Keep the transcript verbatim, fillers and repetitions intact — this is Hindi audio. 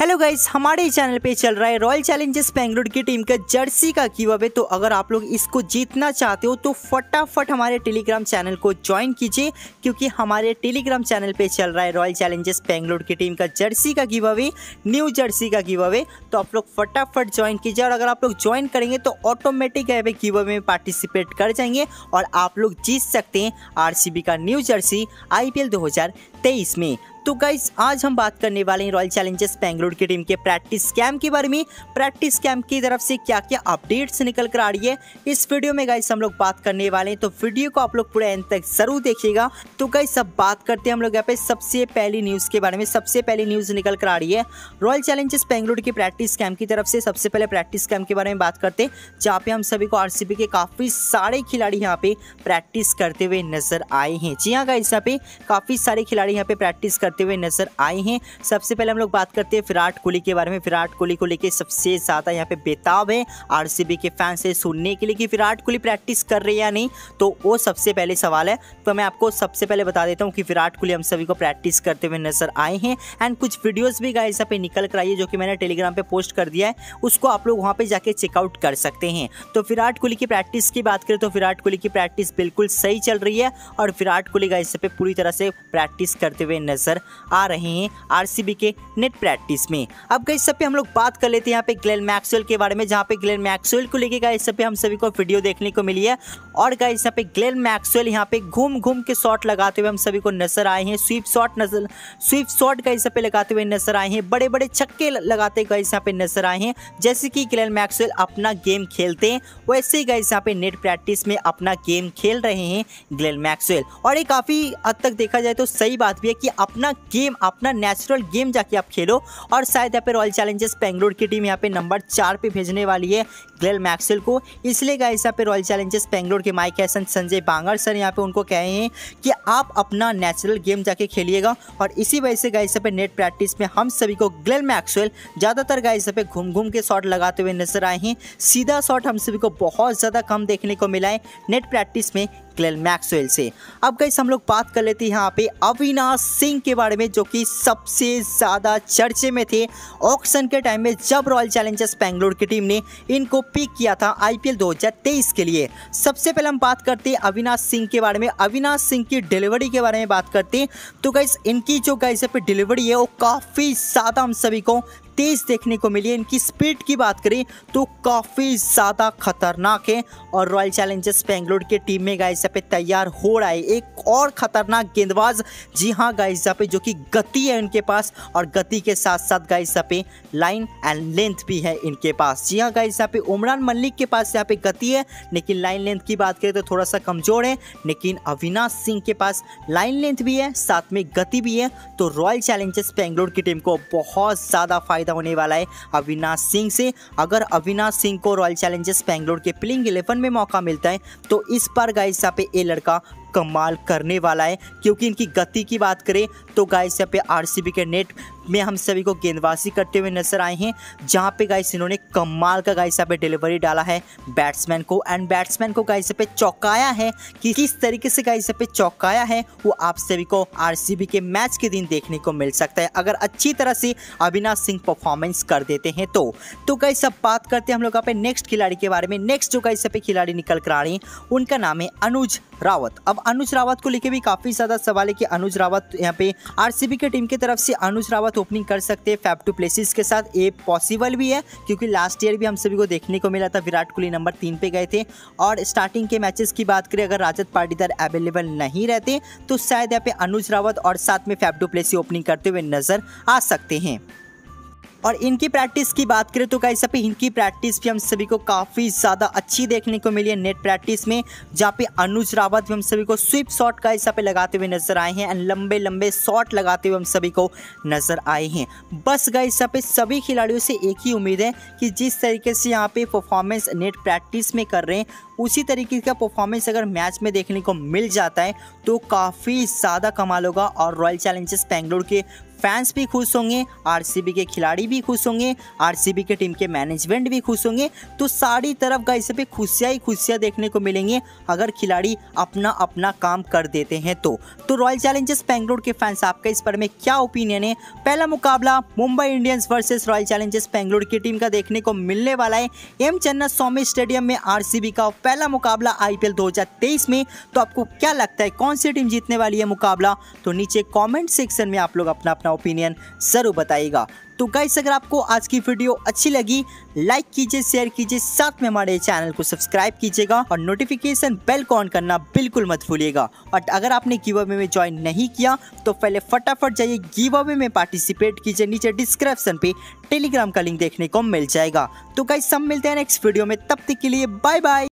हेलो गाइस, हमारे चैनल पे चल रहा है रॉयल चैलेंजर्स बेंगलुरु की टीम का जर्सी का गिवअवे। तो अगर आप लोग इसको जीतना चाहते हो तो फटाफट हमारे टेलीग्राम चैनल को ज्वाइन कीजिए, क्योंकि हमारे टेलीग्राम चैनल पे चल रहा है रॉयल चैलेंजर्स बेंगलुरु की टीम का जर्सी का गिवअवे, न्यू जर्सी का गिवअवे। तो आप लोग फटाफट ज्वाइन कीजिए, और अगर आप लोग ज्वाइन करेंगे तो ऑटोमेटिक वे गिवअवे में पार्टिसिपेट कर जाएंगे और आप लोग जीत सकते हैं आरसीबी का न्यू जर्सी आईपीएल दो हजार तेईस में। तो गाइज आज हम बात करने वाले हैं रॉयल चैलेंजर्स बेंगलुरु की टीम के प्रैक्टिस कैंप के बारे में। प्रैक्टिस कैंप की तरफ से क्या क्या अपडेट्स निकल कर आ रही है इस वीडियो में गाइज हम लोग बात करने वाले हैं, तो वीडियो को आप लोग पूरा एंड तक जरूर देखिएगा। तो गाइज सब बात करते हैं हम लोग यहाँ पे सबसे पहली न्यूज़ के बारे में। सबसे पहली न्यूज़ निकल कर आ रही है रॉयल चैलेंजर्स बेंगलुरु की प्रैक्टिस कैंप की तरफ से। सबसे पहले प्रैक्टिस कैंप के बारे में बात करते हैं, जहाँ पे हम सभी को आरसीबी के काफ़ी सारे खिलाड़ी यहाँ पे प्रैक्टिस करते हुए नजर आए हैं। जी हाँ गाइज, यहाँ पे काफ़ी सारे खिलाड़ी यहाँ पे प्रैक्टिस करते हुए नजर आए हैं। सबसे पहले हम लोग बात करते हैं विराट कोहली के बारे में। विराट कोहली को लेके सबसे ज्यादा यहाँ पे बेताब है आरसीबी के फैंस से सुनने के लिए कि विराट कोहली प्रैक्टिस कर रहे हैं या नहीं, तो वो सबसे पहले सवाल है। तो मैं आपको सबसे पहले बता देता हूँ कि विराट कोहली हम सभी को प्रैक्टिस करते हुए नजर आए हैं, एंड कुछ वीडियोज भी गाइस यहाँ पे निकल कर आई है जो कि मैंने टेलीग्राम पे पोस्ट कर दिया है, उसको आप लोग वहाँ पे जाके चेकआउट कर सकते हैं। तो विराट कोहली की प्रैक्टिस की बात करें तो विराट कोहली की प्रैक्टिस बिल्कुल सही चल रही है, और विराट कोहली गाइस यहाँ पे पूरी तरह से प्रैक्टिस करते हुए नजर आ रहे हैं आरसीबी के नेट प्रैक्टिस में। अब गाइस सब पे हम लोग बात कर लेते हैं यहाँ पे ग्लेन मैक्सवेल के बारे में, जहाँ पे ग्लेन मैक्सवेल को लेके गाइस सब पे हम सभी को वीडियो देखने को मिली है, और गाइस यहाँ पे ग्लेन मैक्सवेल यहाँ पे घूम घूम के शॉट लगाते हुए हम सभी को नजर आए हैं। स्वीप शॉट नजर स्वीप शॉट गाइस यहाँ पे लगाते हुए नजर आए हैं, बड़े बड़े छक्के लगाते गाइस यहाँ पे नजर आए हैं। जैसे कि ग्लेन मैक्सवेल अपना गेम खेलते हैं वैसे ही गाइस यहाँ पे नेट प्रैक्टिस में अपना गेम खेल रहे हैं ग्लेन मैक्सवेल, और ये काफी हद तक देखा जाए तो सही बात भी है कि अपना गेम, अपना नेचुरल गेम जाके आप खेलो। और शायद यहाँ पे रॉयल चैलेंजर्स बेंगलुरु की टीम यहाँ पे नंबर चार पे भेजने वाली है ग्लेन मैक्सवेल को, इसलिए गाइस यहाँ पे रॉयल चैलेंजर्स बेंगलुरु के Mike Hesson, Sanjay Bangar sir यहाँ पे उनको कहे हैं कि आप अपना नेचुरल गेम जाके खेलिएगा, और इसी वजह से गाइस यहाँ पे नेट प्रैक्टिस में हम सभी को ग्लेन मैक्सवेल ज़्यादातर गाइस यहाँ पे घूम घूम के शॉट लगाते हुए नजर आए हैं। सीधा शॉट हम सभी को बहुत ज़्यादा कम देखने को मिला है नेट प्रैक्टिस में ग्लेन मैक्सवेल से। अब गाइस हम लोग बात कर लेते हैं यहाँ पे अविनाश सिंह के बारे में, जो कि सबसे ज़्यादा चर्चे में थे ऑक्शन के टाइम में जब रॉयल चैलेंजर्स बेंगलुरु की टीम ने इनको पिक किया था आईपीएल दो हज़ार तेईस के लिए। सबसे पहले हम बात करते हैं अविनाश सिंह के बारे में, अविनाश सिंह की डिलीवरी के बारे में बात करते हैं। तो गाइस इनकी जो गाइस यहाँ पे डिलीवरी है वो काफ़ी ज़्यादा हम सभी को तेज देखने को मिली है। इनकी स्पीड की बात करें तो काफ़ी ज़्यादा खतरनाक है, और रॉयल चैलेंजर्स बेंगलुरु के टीम में गाइस यहाँ पे तैयार हो रहा है एक और ख़तरनाक गेंदबाज। जी हाँ गाइस यहाँ पे जो कि गति है इनके पास, और गति के साथ साथ गाइस यहाँ पे लाइन एंड लेंथ भी है इनके पास। जी हाँ गाइस यहाँ पे उमरान मलिक के पास यहाँ पे गति है, लेकिन लाइन लेंथ की बात करें तो थोड़ा सा कमज़ोर है, लेकिन अविनाश सिंह के पास लाइन लेंथ भी है साथ में गति भी है। तो रॉयल चैलेंजर्स बेंगलुरु की टीम को बहुत ज़्यादा फायदा होने वाला है अविनाश सिंह से। अगर अविनाश सिंह को रॉयल चैलेंजर्स बेंगलुरु के प्लेइंग इलेवन में मौका मिलता है तो इस बार गाइस यहाँ पे ये लड़का कमाल करने वाला है, क्योंकि इनकी गति की बात करें तो गाइस यहाँ पे आरसीबी के नेट में हम सभी को गेंदबाजी करते हुए नजर आए हैं, जहाँ पे गाइस इन्होंने कमाल का गाइस यहाँ पे डिलीवरी डाला है बैट्समैन को, एंड बैट्समैन को गाइस यहाँ पे चौंकाया है। कि किस तरीके से गाइस यहाँ पे चौंकाया है वो आप सभी को आरसीबी के मैच के दिन देखने को मिल सकता है, अगर अच्छी तरह से अविनाश सिंह परफॉर्मेंस कर देते हैं तो। तो गाइस अब बात करते हैं हम लोग यहाँ पे नेक्स्ट खिलाड़ी के बारे में। नेक्स्ट जो गाइस यहाँ पे खिलाड़ी निकल कर आ रहे हैं उनका नाम है अनुज रावत। अब अनुज रावत को लेके भी काफ़ी ज़्यादा सवाल है कि अनुज रावत यहाँ पे आरसीबी के टीम की तरफ से अनुज रावत ओपनिंग कर सकते हैं फैफ डू प्लेसिस के साथ, ये पॉसिबल भी है क्योंकि लास्ट ईयर भी हम सभी को देखने को मिला था विराट कोहली नंबर तीन पे गए थे। और स्टार्टिंग के मैचेस की बात करें अगर राजत पाटीदार अवेलेबल नहीं रहते तो शायद यहाँ पे अनुज रावत और साथ में फैफ डू प्लेसिस ओपनिंग करते हुए नजर आ सकते हैं। और इनकी प्रैक्टिस की बात करें तो गाइस यहाँ पे इनकी प्रैक्टिस भी हम सभी को काफ़ी ज़्यादा अच्छी देखने को मिली है नेट प्रैक्टिस में, जहाँ पे अनुज रावत भी हम सभी को स्वीप शॉट गाइस यहाँ पे लगाते हुए नजर आए हैं, एंड लंबे लंबे शॉट लगाते हुए हम सभी को नजर आए हैं। बस गाइस यहाँ पे सभी खिलाड़ियों से एक ही उम्मीद है कि जिस तरीके से यहाँ पे परफॉर्मेंस नेट प्रैक्टिस में कर रहे हैं उसी तरीके का परफॉर्मेंस अगर मैच में देखने को मिल जाता है तो काफ़ी ज़्यादा कमाल होगा, और रॉयल चैलेंजर्स बेंगलुरु के फैंस भी खुश होंगे, आरसीबी के खिलाड़ी भी खुश होंगे, आरसीबी के टीम के मैनेजमेंट भी खुश होंगे। तो सारी तरफ गाइस पे खुशियाँ ही खुशियाँ देखने को मिलेंगे अगर खिलाड़ी अपना अपना काम कर देते हैं तो। तो रॉयल चैलेंजर्स बेंगलोर के फैंस आपका इस पर में क्या ओपिनियन है? पहला मुकाबला Mumbai Indians versus Royal Challengers Bangalore की टीम का देखने को मिलने वाला है एम चन्नास्वामी स्टेडियम में आरसीबी का पहला मुकाबला आईपीएल दो हज़ार तेईस में। तो आपको क्या लगता है कौन सी टीम जीतने वाली है मुकाबला? तो नीचे कमेंट सेक्शन में आप लोग अपना अपना ओपिनियन जरूर बताइएगा। तो गाइस अगर आपको आज की वीडियो अच्छी लगी लाइक कीजिए, शेयर कीजिए, साथ में हमारे चैनल को सब्सक्राइब कीजिएगा और नोटिफिकेशन बेल को ऑन करना बिल्कुल मत भूलिएगा। और अगर आपने गिव अवे में ज्वाइन नहीं किया तो पहले फटाफट जाइए गिव अवे में पार्टिसिपेट कीजिए, नीचे डिस्क्रिप्शन पे टेलीग्राम का लिंक देखने को मिल जाएगा। तो गाइस सब मिलते हैं नेक्स्ट वीडियो में, तब तक के लिए बाय बाय।